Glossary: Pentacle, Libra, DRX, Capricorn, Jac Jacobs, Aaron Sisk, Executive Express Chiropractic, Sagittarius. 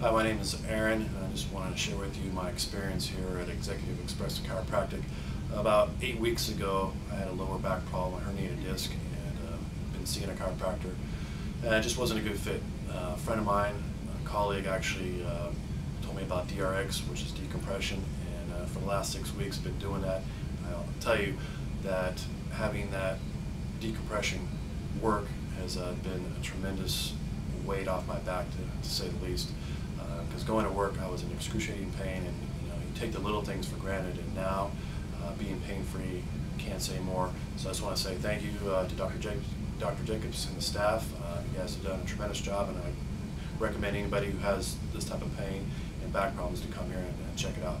Hi, my name is Aaron, and I just wanted to share with you my experience here at Executive Express Chiropractic. About 8 weeks ago, I had a lower back problem, a herniated disc, and been seeing a chiropractor, and it just wasn't a good fit. A friend of mine, a colleague, actually told me about DRX, which is decompression, and for the last 6 weeks, been doing that. And I'll tell you that having that decompression work has been a tremendous weight off my back, to say the least. Because going to work, I was in excruciating pain, and you take the little things for granted. And now, being pain-free, can't say more. So I just want to say thank you to Dr. Jacobs and the staff. You guys have done a tremendous job, and I recommend anybody who has this type of pain and back problems to come here and check it out.